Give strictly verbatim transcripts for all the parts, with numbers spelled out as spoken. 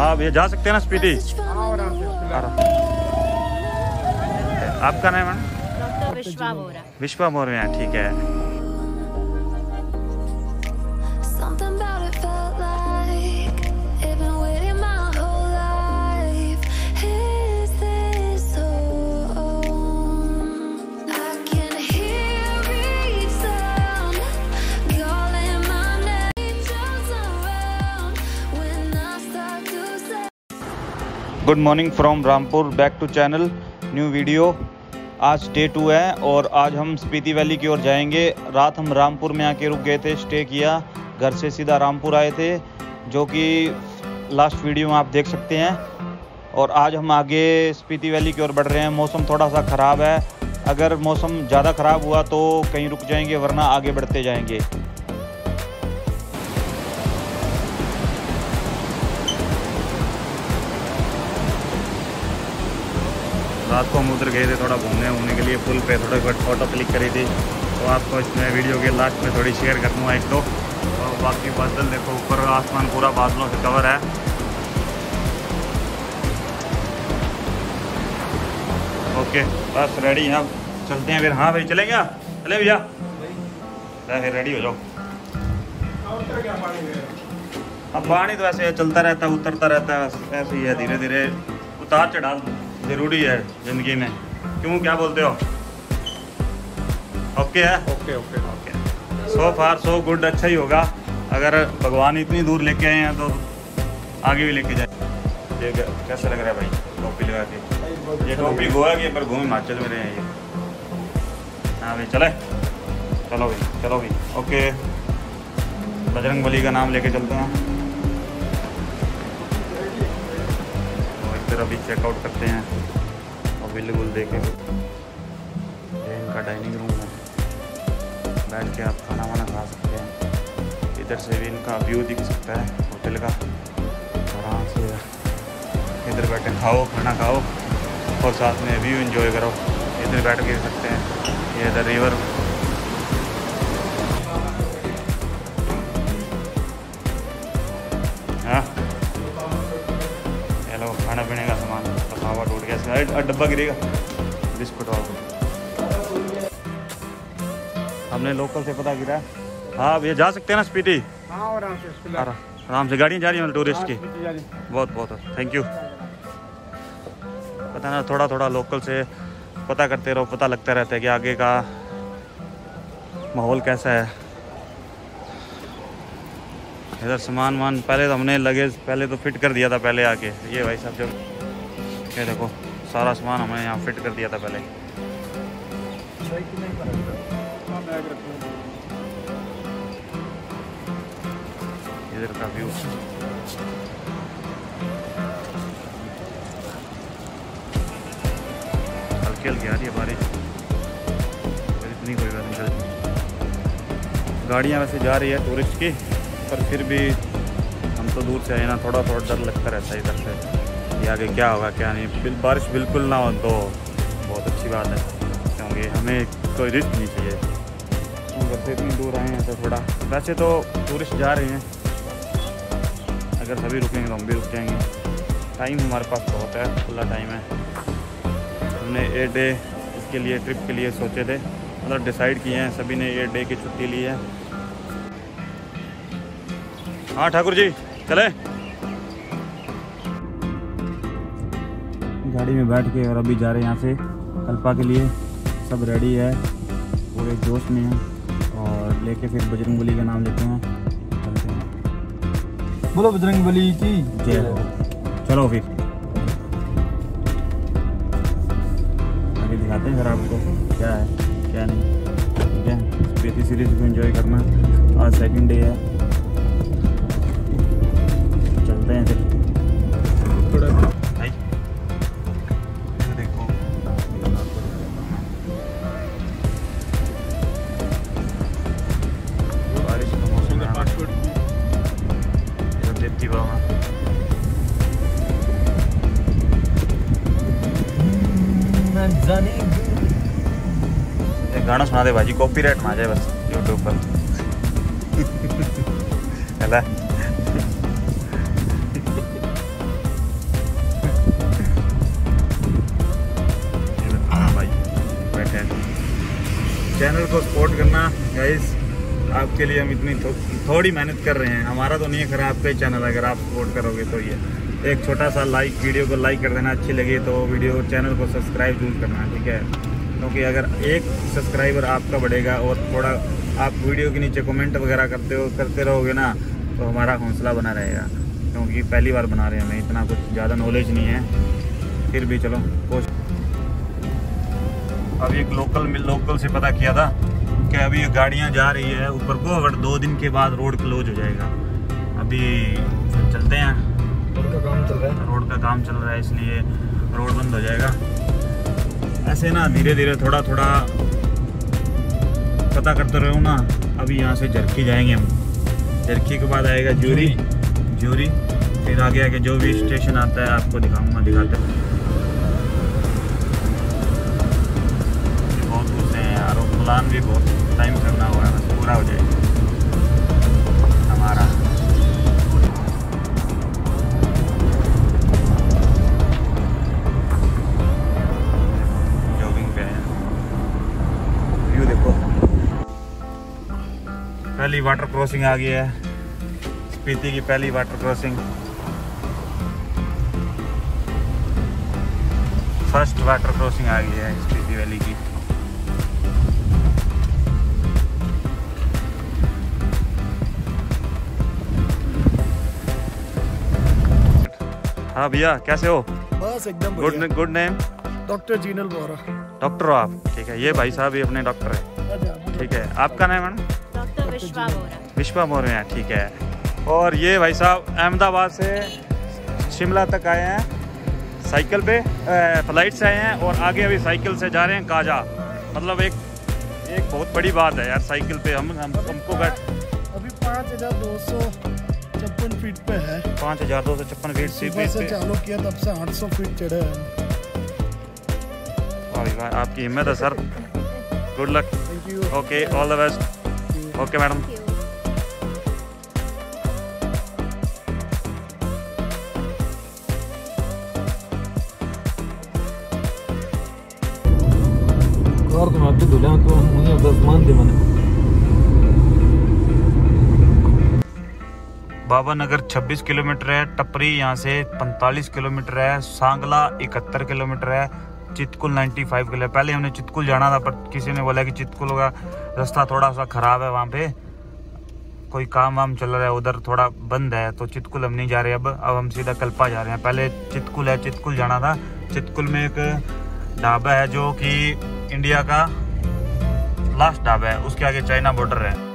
हाँ भैया जा सकते हैं ना स्पीति। आपका नाम है? डॉक्टर विश्वा मोरा। विश्वा मोरया, ठीक है। Good morning from Rampur, back to channel, new video. आज स्टे टू है और आज हम स्पीति वैली की ओर जाएंगे। रात हम रामपुर में आके रुक गए थे, स्टे किया, घर से सीधा रामपुर आए थे, जो कि लास्ट वीडियो में आप देख सकते हैं। और आज हम आगे स्पीति वैली की ओर बढ़ रहे हैं। मौसम थोड़ा सा ख़राब है, अगर मौसम ज़्यादा ख़राब हुआ तो कहीं रुक जाएंगे, वरना आगे बढ़ते जाएंगे। रात को हम उधर गए थे थोड़ा घूमने घूमने के लिए, पुल पे थोड़ा फोटो क्लिक करी थी, तो आपको इसमें वीडियो के लास्ट में थोड़ी शेयर कर दूँगा एक दो। और बाकी बादल देखो, ऊपर आसमान पूरा बादलों से कवर है। ओके बस रेडी हैं, अब चलते हैं फिर। हाँ भाई चलेंगे, चले भैया फिर, रेडी हो जाओ। अब पानी तो ऐसे चलता रहता है, उतरता रहता है, ऐसे ही है, धीरे धीरे उतार चढ़ाव जरूरी है जिंदगी में, क्यों, क्या बोलते हो? ओके है, okay okay okay, so far so good, अच्छा ही होगा। अगर भगवान इतनी दूर लेके आए हैं तो आगे भी लेके जाए। ये कैसा लग रहा है भाई टोपी लगा के? ये टोपी गोवा की पर घूम हिमाचल में रहे हैं ये। हाँ भाई चले, चलो भाई चलो भाई। ओके बजरंग बली का नाम लेके चलते हैं, अभी चेकआउट करते हैं और बिल्कुल देखें। ये इनका डाइनिंग रूम है, बैठ के आप खाना वाना खा सकते हैं। इधर से भी इनका व्यू दिख सकता है होटल का, आराम से इधर बैठ के खाओ, खाना खाओ और साथ में व्यू एंजॉय करो। इधर बैठ के सकते हैं, ये इधर रिवर। हाँ खाना पीने का सामान, पसावा टूट गया, डब्बा गिरेगा, बिस्कुट और हमने लोकल से पता गिरा। हाँ भैया जा सकते हैं ना स्पीति? हाँ आराम से, आराम से, गाड़ियाँ जा रही हैं टूरिस्ट की। बहुत बहुत थैंक यू। पता ना, थोड़ा थोड़ा लोकल से पता करते रहो, पता लगता रहता है कि आगे का माहौल कैसा है। इधर सामान वान पहले तो हमने लगेज पहले तो फिट कर दिया था पहले आके। ये भाई साहब जब ये देखो सारा सामान हमने यहाँ फिट कर दिया था पहले। इधर का व्यू हल्की हल्की आ रही है बारिश, इतनी कोई बात नहीं। गाड़ियाँ वैसे जा रही है टूरिस्ट की, पर फिर भी हम तो दूर से आए ना, थोड़ा थोड़ा डर लगता रहता है इधर से कि आगे क्या होगा क्या नहीं। बिल बारिश बिल्कुल ना हो तो बहुत अच्छी बात है, क्योंकि हमें कोई रिस्क नहीं चाहिए। हम घर से इतनी दूर आए हैं तो थोड़ा, वैसे तो टूरिस्ट जा रहे हैं, अगर सभी रुकेंगे तो हम भी रुक जाएंगे। टाइम हमारे पास बहुत है, खुला टाइम है। हमने एट डे इसके लिए ट्रिप के लिए सोचे थे, मतलब डिसाइड किए हैं, सभी ने एट डे की छुट्टी ली है। हाँ ठाकुर जी चले। गाड़ी में बैठ के और अभी जा रहे हैं यहाँ से कल्पा के लिए। सब रेडी है, पूरे जोश में है, और लेके फिर बजरंग बली का नाम लेते हैं, चलते हैं। बोलो बजरंग बली की जय हो। चलो फिर आगे दिखाते हैं फिर आपको क्या है क्या नहीं। ठीक है, स्पीति सीरीज को एंजॉय करना, आज सेकेंड डे है। गाना सुना दे भाजी, कॉपीराइट ना जाए बस यूट्यूब पर। चैनल को सपोर्ट करना गाइस, आपके लिए हम इतनी थो, थोड़ी मेहनत कर रहे हैं। हमारा तो नहीं है, खरा आपका ही चैनल है, अगर आप सपोर्ट करोगे तो ये एक छोटा सा लाइक, वीडियो को लाइक कर देना, अच्छी लगी तो वीडियो चैनल को सब्सक्राइब जरूर करना, ठीक है। क्योंकि अगर एक सब्सक्राइबर आपका बढ़ेगा और थोड़ा आप वीडियो के नीचे कमेंट वगैरह करते हो करते रहोगे ना, तो हमारा हौसला बना रहेगा। क्योंकि पहली बार बना रहे हैं, हमें इतना कुछ ज़्यादा नॉलेज नहीं है, फिर भी चलो कोशिश। अभी एक लोकल मिल लोकल से पता किया था कि अभी गाड़ियाँ जा रही है ऊपर को, बट दो दिन के बाद रोड क्लोज हो जाएगा। अभी चलते हैं, रोड का काम चल रहा है, रोड का काम चल रहा है इसलिए रोड बंद हो जाएगा। ऐसे ना धीरे धीरे थोड़ा थोड़ा पता करते रहो ना। अभी यहाँ से जर्की जाएंगे हम, जर्की के बाद आएगा जूरी, जूरी फिर आगे आके जो भी स्टेशन आता है आपको दिखाऊंगा, दिखाते हैं। बहुत कुछ है यार, प्लान भी बहुत टाइम करना हुआ है, पूरा हो जाएगा हमारा। जॉगिंग पे है, व्यू देखो, पहली वाटर क्रॉसिंग आ गई है, स्पीति की पहली water crossing, first water crossing आ गई है स्पीति वैली की। हाँ भैया कैसे हो? बस एकदम बढ़िया। Good name? Doctor Jenal Bora. Doctor हो आप? ठीक है, ये भाई साहब ये अपने डॉक्टर है, ठीक है। आपका नाम है मैडम? डॉक्टर विश्वा मोर्या। विश्वा मोर्या, ठीक है। और ये भाई साहब अहमदाबाद से शिमला तक आए हैं साइकिल पे, फ्लाइट से आए हैं और आगे अभी साइकिल से जा रहे हैं काजा। मतलब एक एक बहुत बड़ी बात है यार, साइकिल पे हम हमको अभी पाँच हज़ार दो सौ छप्पन फीट पे है, पाँच हजार दो सौ छप्पन फीट से चालू किया तब से आठ सौ फीट चढ़े हैं। भाई भाई आपकी हिम्मत है sir, good luck, okay, all the best, okay madam. और तुम आपके दुल्हन को मुझे बस मान दे मैंने। बाबानगर छब्बीस किलोमीटर है, टपरी यहाँ से पैंतालीस किलोमीटर है, सांगला इकहत्तर किलोमीटर है, चितकुल पचानवे किलोमीटर। पहले हमने चितकुल जाना था पर किसी ने बोला कि चितकुल का रास्ता थोड़ा सा ख़राब है, वहाँ पे कोई काम वाम चल रहा है, उधर थोड़ा बंद है, तो चितकुल हम नहीं जा रहे अब अब हम सीधा कल्पा जा रहे हैं। पहले चितकुल है, चितकुल जाना था। चितकुल में एक ढाबा है जो कि इंडिया का लास्ट ढाबा है, उसके आगे चाइना बॉर्डर है।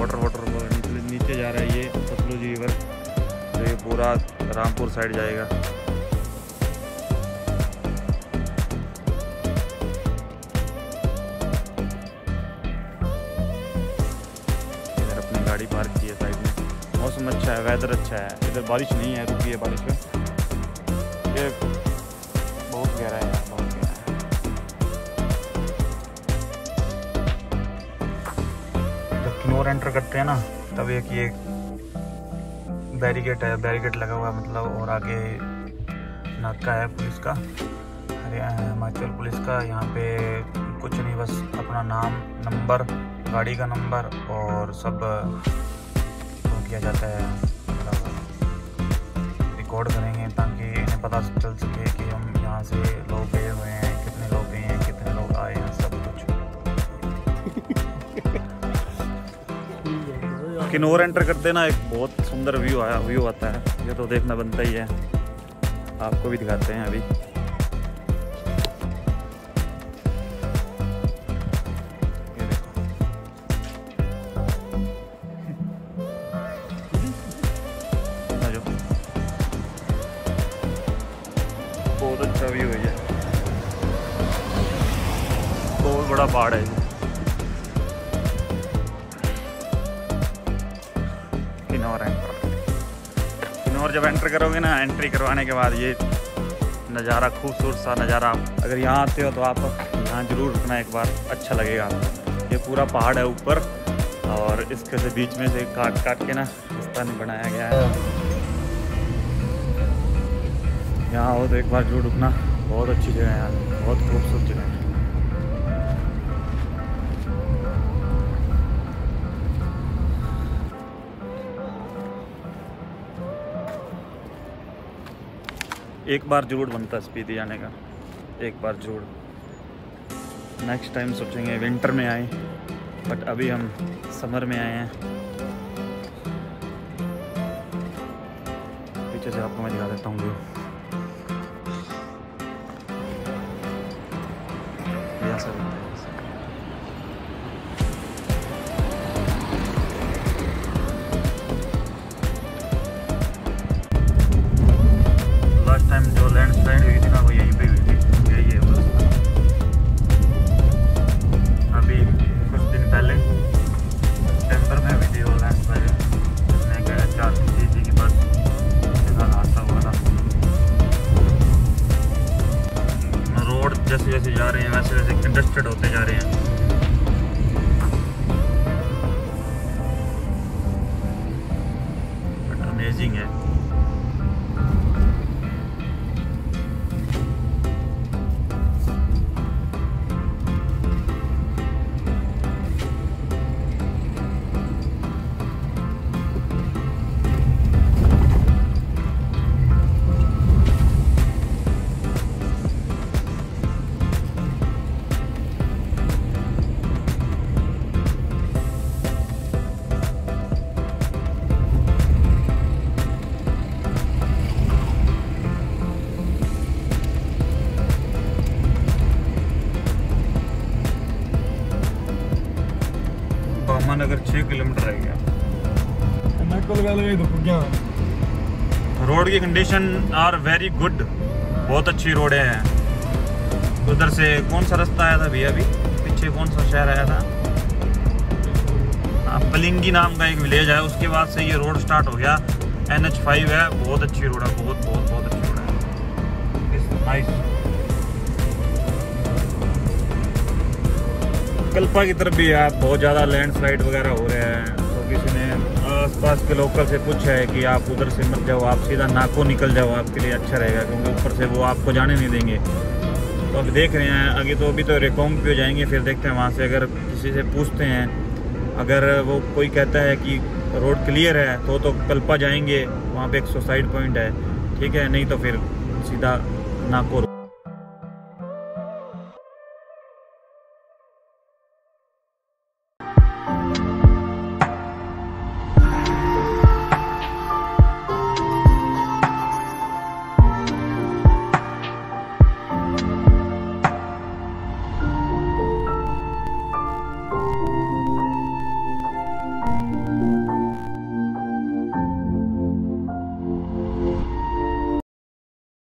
वाटर वाटर नीचे जा रहा है ये सतलुज रिवर, तो ये पूरा रामपुर साइड जाएगा। इधर अपनी गाड़ी पार्क की है साइड में, मौसम अच्छा है, वेदर अच्छा है, इधर बारिश नहीं है, रुकी है बारिश में। ये बहुत गहरा है, किन्नौर एंटर करते हैं ना तब एक ये बैरिकेड है, बैरिकेड लगा हुआ मतलब, और आगे नाका है पुलिस का, हरियाणा हिमाचल पुलिस का। यहाँ पे कुछ नहीं, बस अपना नाम, नंबर, गाड़ी का नंबर और सब तो किया जाता है, रिकॉर्ड करेंगे ताकि इन्हें पता चल सके कि हम यहाँ से लोग गए हुए हैं, कितने लोग गए हैं, कितने लोग आए हैं, सब कुछ। किन्नौर एंटर करते ना एक बहुत सुंदर व्यू आया व्यू आता है, ये तो देखना बनता ही है, आपको भी दिखाते हैं। अभी ये देखो बहुत अच्छा व्यू है, बहुत बड़ा पहाड़ है, और जब एंटर करोगे ना, एंट्री करवाने के बाद ये नज़ारा, खूबसूरत सा नज़ारा। आप अगर यहाँ आते हो तो आप यहाँ ज़रूर रुकना एक बार, अच्छा लगेगा आपको। ये पूरा पहाड़ है ऊपर और इसके से बीच में से काट काट के ना रास्ता नहीं बनाया गया है। यहाँ हो तो एक बार जरूर रुकना, बहुत अच्छी जगह है यार, बहुत खूबसूरत जगह है। एक बार जरूर बनता है स्पीति जाने का, एक बार जरूर। नेक्स्ट टाइम सोचेंगे विंटर में आए, बट अभी हम समर में आए हैं। पीछे से आपको मैं दिखा देता हूँ व्यू। लास्ट टाइम जो लैंडस्लाइड हुई थी ना वो यहीं पे हुई थी, यही है बस। अभी कुछ दिन पहले सितंबर में हुई थी वो लैंडस्लाइड, जिसमें गए चार जी की बस इधर हादसा हुआ था। रोड जैसे जैसे जा रहे हैं वैसे वैसे कंजस्टेड होते जा रहे हैं। बट अमेजिंग है। बाबानगर छः किलोमीटर रह गया। रोड की कंडीशन आर वेरी गुड, बहुत अच्छी रोड है। उधर से कौन सा रास्ता आया था भैया, अभी पीछे कौन सा शहर आया था, पलिंगी नाम का एक विलेज है, उसके बाद से ये रोड स्टार्ट हो गया। एन एच फाइव है, बहुत अच्छी रोड है, बहुत बहुत बहुत अच्छी रोड है। It's nice. कल्पा की तरफ भी यार बहुत ज़्यादा लैंडस्लाइड वगैरह हो रहे हैं, तो किसी ने आसपास के लोकल से पूछा है कि आप उधर से मत जाओ, आप सीधा नाको निकल जाओ, आपके लिए अच्छा रहेगा, क्योंकि ऊपर से वो आपको जाने नहीं देंगे। तो अब देख रहे हैं आगे, तो अभी तो रेकोंग पे जाएंगे, फिर देखते हैं वहाँ से। अगर किसी से पूछते हैं, अगर वो कोई कहता है कि रोड क्लियर है तो तो कल्पा जाएंगे, वहाँ पे एक सुसाइड पॉइंट है, ठीक है, नहीं तो फिर सीधा नाको।